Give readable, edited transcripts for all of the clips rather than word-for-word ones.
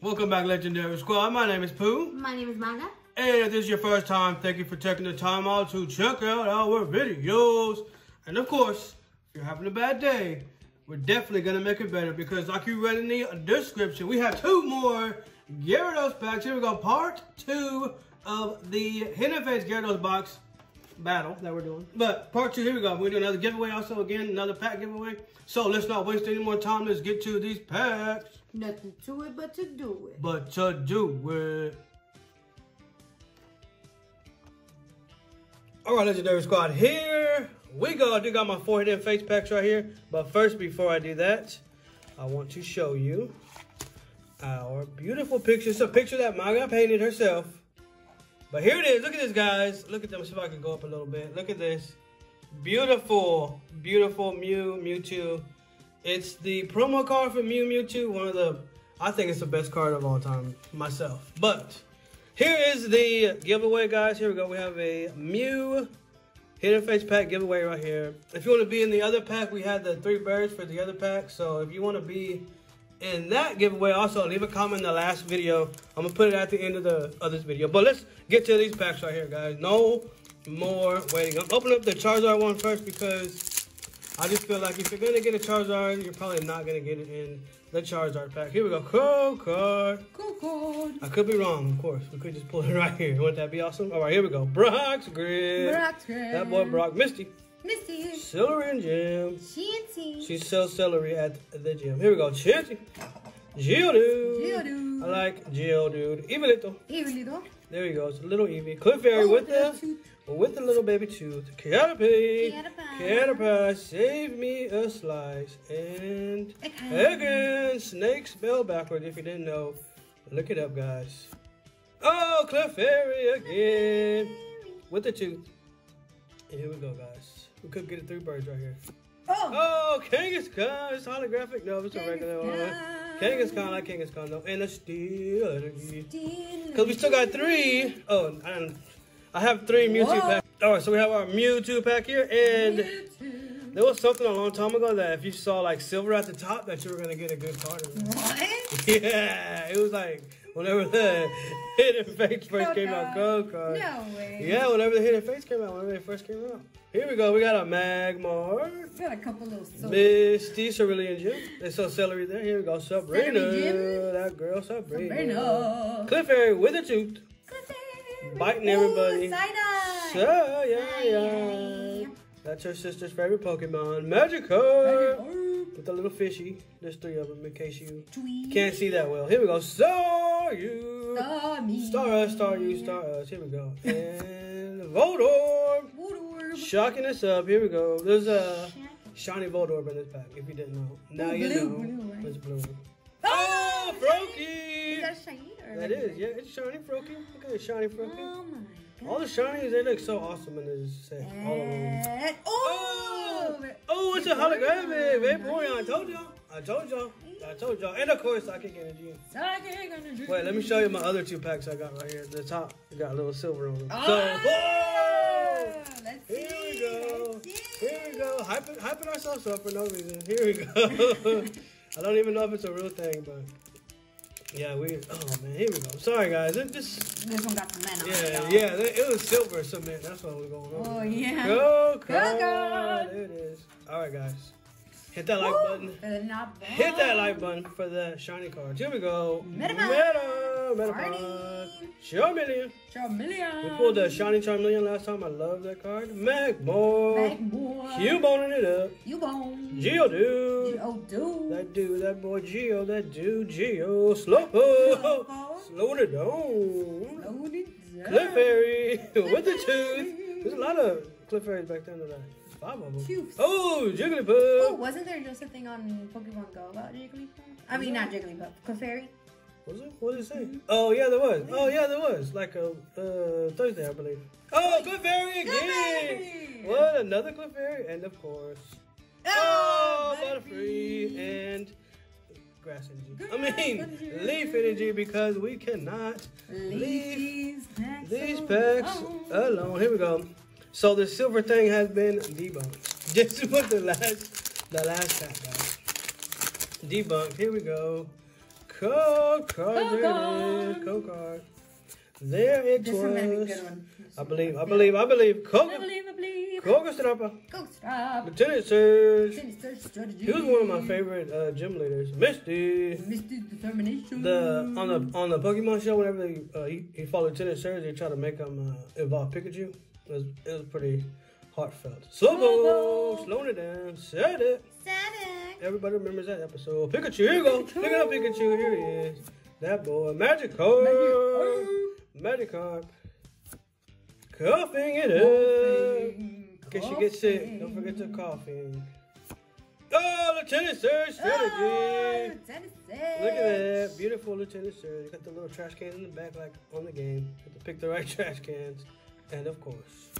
Welcome back, Legendary Squad. My name is Poo. My name is Maga. And if this is your first time, thank you for taking the time out to check out our videos. And of course, if you're having a bad day, we're definitely going to make it better because like you read in the description, we have two more Gyarados packs. Here we go, part two of the Hidden Fates Gyarados box battle that we're doing. But part two, here we go. We're doing another giveaway also, again, another pack giveaway. So let's not waste any more time. Let's get to these packs. Nothing to it but to do it. All right, Legendary Squad, here we go. I do got my four Hidden Fates packs right here. But first, before I do that, I want to show you our beautiful picture. It's a picture that Maga painted herself. But here it is. Look at this, guys. Look at them. See if I can go up a little bit. Look at this. Beautiful, beautiful Mew Mewtwo. It's the promo card for Mew Mewtwo. One of the, I think it's the best card of all time myself. But here is the giveaway, guys. Here we go. We have a Mew Hidden Fates pack giveaway right here. If you want to be in the other pack, we had the three birds for the other pack. So if you want to be in that giveaway, also leave a comment in the last video. I'm going to put it at the end of this video. But let's get to these packs right here, guys. No more waiting. I'm opening up the Charizard one first because I just feel like if you're going to get a Charizard, you're probably not going to get it in the Charizard pack. Here we go. Cool card. Cool card. I could be wrong, of course. We could just pull it right here. Wouldn't that be awesome? All right, here we go. Brock's Grid. Brock's Grid. That boy Brock. Misty. Misty. Celery and Gym. Chanty. She sells celery at the gym. Here we go. Chanty. Geodude. Geodude. I like Geodude. Eevee. Eevee. There you go. It's a little Eevee. Clefairy with the little baby tooth. Caterpie. Caterpie. Save me a slice. And again, snake spell backwards. If you didn't know, look it up, guys. Oh, Clefairy again with the tooth. And here we go, guys. We could get three birds right here. Oh, Kangaskhan. It's holographic. No, it's a regular one. Kangaskhan, I like Kangaskhan though. And a Steelery. Because we still got three. Oh, I have three Mewtwo packs. Alright, so we have our Mewtwo pack here. And Mewtwo. There was something a long time ago that if you saw like silver at the top, that you were going to get a good card. What? Yeah, it was like whenever the Hidden Fates first came out. Gold card. No way. Yeah, whenever the Hidden Fates came out, whenever they first came out. Here we go. We got a Magmar. We got a couple little souls. Misty, Cerulean Gym. They sell celery there. Here we go. Sabrina. That girl, Sabrina. Sabrina. Clefairy with a tooth. Clefairy. Biting everybody. So, yeah. That's her sister's favorite Pokemon. Magikarp. With a little fishy. There's three of them in case you can't see that well. Here we go. Star you. Star me. Star us, star you, star us. Here we go. And Voltorb. Shocking us up. Here we go. There's a shiny Voltorb in this pack. If you didn't know, now you know. It's blue. Oh, Froakie! Is that shiny? That is. Yeah, it's shiny Froakie. Look at the shiny Froakie. Oh my God! All the shinies, they look so awesome in this set. All of them. Oh, it's a holographic Vaporeon. I told y'all. And of course, I can get a G. Wait, let me show you my other two packs I got right here. At the top, you got a little silver on them. Here we go. Hyping ourselves up for no reason. Here we go. I don't even know if it's a real thing, but yeah, oh man, here we go. Sorry guys, this one got cement on it. Yeah, it was silver cement. That's what was going on. Oh yeah. Go God. There it is. All right guys, hit that like button. Hit that like button for the shiny cards. Here we go. Metapod. Charmeleon. We pulled the shiny Charmeleon last time. I love that card. Magmar. You boning it up. You bone. Geodude. That dude, that boy Geo, that dude Geo. Slowpoke. Slowed it down. Clefairy with the tooth. There's a lot of Clefairies back then. Five of them. Oh, Jigglypuff. Oh, wasn't there just a thing on Pokemon Go about Jigglypuff? I mean, not Jigglypuff. Clefairy. Was it? What did it say? Oh, yeah, there was. Oh, yeah, there was. Like a Thursday, I believe. Oh, Clefairy again. What? Another Clefairy? And, of course, Butterfree and Grass Energy. Leaf Energy because we cannot leave these packs alone. Here we go. So, the silver thing has been debunked. Just with the last pack, guys. Debunked. Here we go. Kokard. There it this was. This is a good one. I believe. Kogastrappa. Lieutenant Surge. He was one of my favorite gym leaders. Misty. Misty's determination. On the Pokemon show, whenever he followed Lieutenant Surge, they tried to make him evolve Pikachu. It was pretty heartfelt. Slow-mo, slowing it down. Set it. Everybody remembers that episode. Pikachu, here you go. Look at Pikachu. Here he is. That boy. Magikarp. Coughing it up. In case you get sick, don't forget to coughing. Oh, Lieutenant Surge strategy. Oh, Lieutenant Surge. Look at that. Beautiful Lieutenant Surge. You got the little trash cans in the back, like on the game. You have to pick the right trash cans. And of course.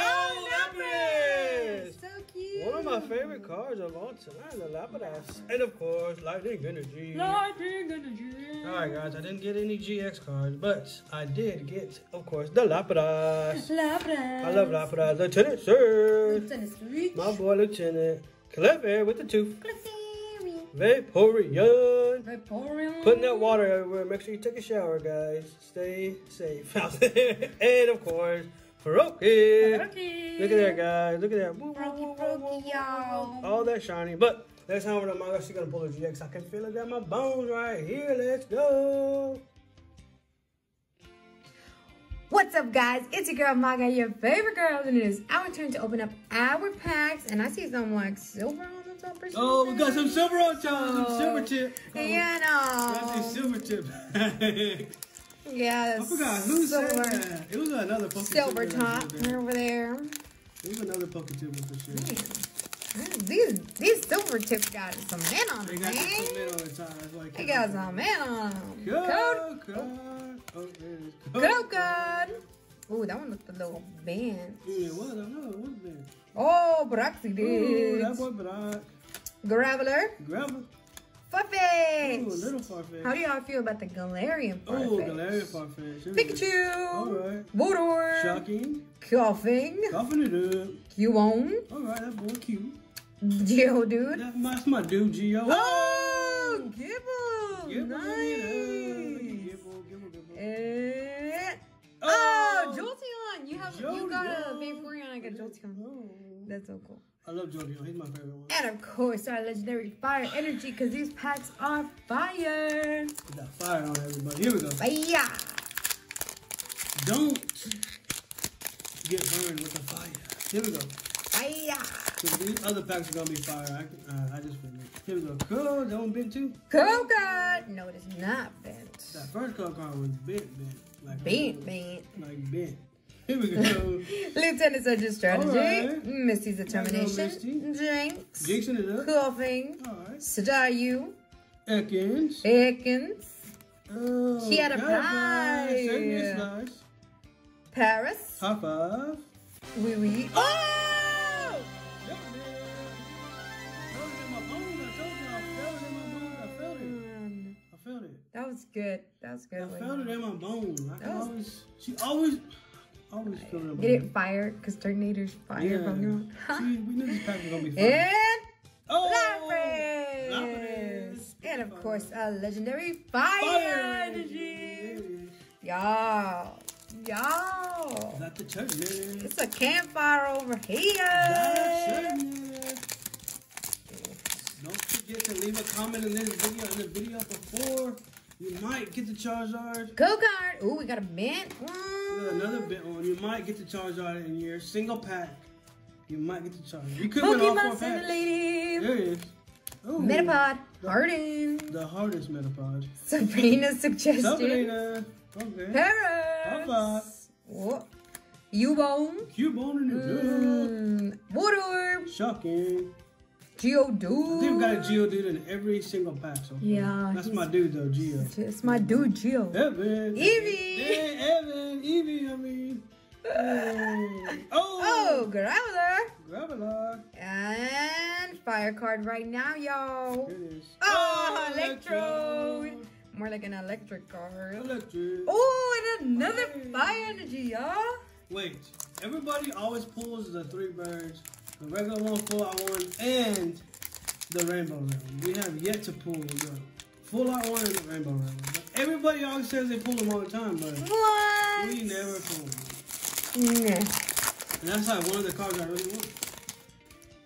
Oh, Lapras! So cute. One of my favorite cards of all time, the Lapras. And of course, Lightning Energy. Alright guys, I didn't get any GX cards, but I did get, of course, the Lapras. I love Lapras. Lieutenant Surge. Lieutenant Surge. My boy Lieutenant. Clefairy with the tooth. Clefairy. Vaporeon. Putting that water everywhere. Make sure you take a shower, guys. Stay safe out there. And of course, Froakie. Look at that, guys. Look at that. Froakie, y'all. All that shiny. But next time we're going to pull the GX. I can feel it down my bones right here. Let's go. What's up, guys? It's your girl, Maga, your favorite girl in the news. Our turn to open up our packs. And I see some, like, silver on the top or something. Oh, we got some silver on top. Some silver tip. Yeah, no. That's a silver tip. Yeah, I forgot who said that. It was another Pokemon. Silver top over there. It was another Pokemon for sure. Man, these silver tips got some men on them. They got some men on them. Code. Oh, that one looked a little bent. Yeah, what? I don't know. It was bent. Oh, Brock did. Ooh, that boy Brock. Graveler. Farfetch! Ooh, little Farfetch. How do y'all feel about the Galarian Farfetch? Oh, Galarian Farfetch. Here Pikachu! Alright. Voltorb! Shocking. Coughing it up. Q-on. Alright, that boy cute. Geodude. That's my dude, Geo. Oh! Gible! Nice! Gible. And... Oh! Jolteon! You got a Vaporeon, I got Jolteon. That's so cool. I love Geodude. He's my favorite one. And of course, our legendary fire energy, because these packs are fire. We got fire on everybody. Here we go. Fire. Don't get burned with the fire. Here we go. Fire. So these other packs are gonna be fire. I just finished. Here we go. Cool. That one bent too. Cool card. No, it is not bent. That first card was bent. Like bent. Like bent. Here we go. Lieutenant Surge's strategy. Right. Misty's determination. Jinx it up. Coughing. Alright. Sadayu. Ekans. Oh, Caterpie. Paris. High five. Oui. Oh! I felt it. That was good. I felt it in my bones. Always feel it. Get it fired, because Tornado's fire from you. See, we knew this pack was going to be fire. And Lapras! And of course, a legendary fire energy. Y'all. Got the chutney. It's a campfire over here. Don't forget to leave a comment in this video before. You might get the Charizard. Go-Kart! Ooh, we got a bent one. Another bent one. You might get the Charizard in your single pack. You might get the Charizard. You could get all four packs. There it is. Ooh. Metapod. The hardest Metapod. Sabrina's suggestion. Sabrina. Okay. Paris. What? Cubone in the dude. Water. Shocking. Geodude. I think we got a Geodude in every single pack so far. Yeah. That's my dude though, Geo. It's my dude, Geo. Eevee, I mean. Oh, Graveler. And fire card right now, y'all. Here it is. Oh, Electrode. More like an electric card. Oh, and another fire energy, y'all. Wait, everybody always pulls the three birds. The regular one, 4-1, and the rainbow round. We have yet to pull the Full Art Orange and Rainbow Rabbit. Everybody always says they pull them all the time, but what? We never pull them. No. And that's like one of the cards I really want.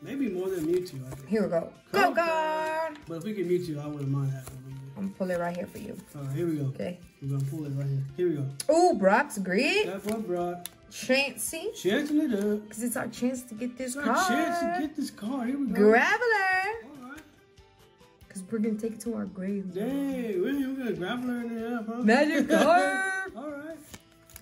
Maybe more than Mewtwo, I think. Here we go. Go, God! But if we get Mewtwo, I wouldn't mind that one. I'm gonna pull it right here for you. Alright, here we go. Okay. We're gonna pull it right here. Here we go. Oh, Brock's greed. That's what Brock. Chancey. Chancing it up. Because it's our chance to get this card. It's our chance to get this card. Here we go. Graveler. Alright. Because we're gonna take it to our grave. Dang, we're gonna Graveler in there, huh? Magic card. Alright.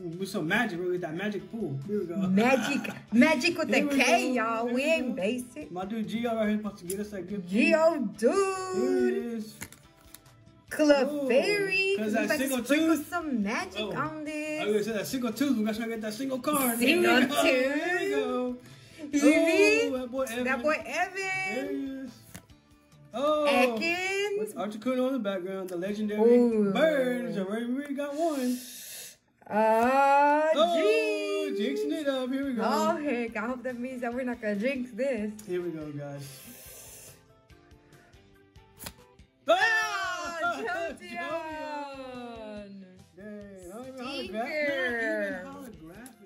We're so magic, we're with that magic pool. Here we go. Magic. Magic with the K, y'all. We ain't basic. My dude Geo right here supposed to get us that good Geodude. Here it is. Clefairy. Because that single tooth. Some magic on this. I was going to say that single tooth. We're going to get that single card. Single tooth. There we go. Eevee. That boy Evan. There he is. Oh. Atkins. With Articuno on the background. The legendary bird. So we already got one. Jinx. Jinxing it up. Here we go. Oh, heck. I hope that means that we're not going to jinx this. Here we go, guys. Geodude. Dang,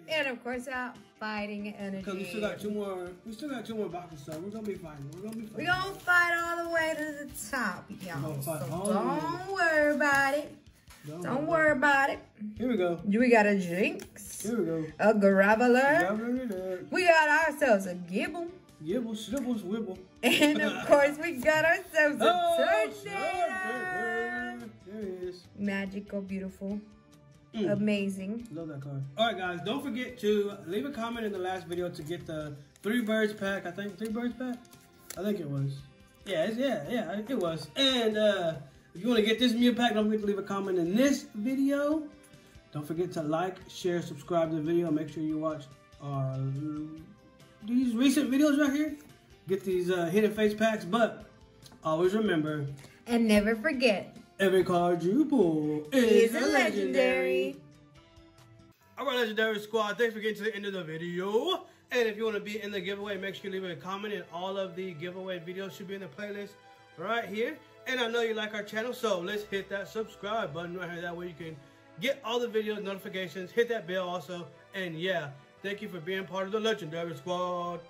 and of course, out fighting energy. Cause we still got two more. We still got two more boxes, so we're gonna be fighting. We're gonna be fighting. We're gonna fight all the way to the top, y'all. So don't worry about it. Don't worry about it. Here we go. We got a Jinx. Here we go. A Graveler. We got ourselves a Gible. Gibble, shibble, wibble. And of course, we got ourselves a Tornado. There it is. Magical, beautiful, amazing. Love that card. All right, guys, don't forget to leave a comment in the last video to get the 3 birds pack. I think 3 birds pack. I think it was. Yeah, yeah, it was. And if you want to get this meal pack, don't forget to leave a comment in this video. Don't forget to like, share, subscribe to the video. Make sure you watch our. These recent videos right here, get these hidden face packs, but always remember and never forget, every card you pull is a legendary. All right, legendary squad, thanks for getting to the end of the video. And if you want to be in the giveaway, make sure you leave a comment, and all of the giveaway videos should be in the playlist right here. And I know you like our channel, so let's hit that subscribe button right here. That way you can get all the videos, notifications, hit that bell also, and yeah. Thank you for being part of the Legendary Squad.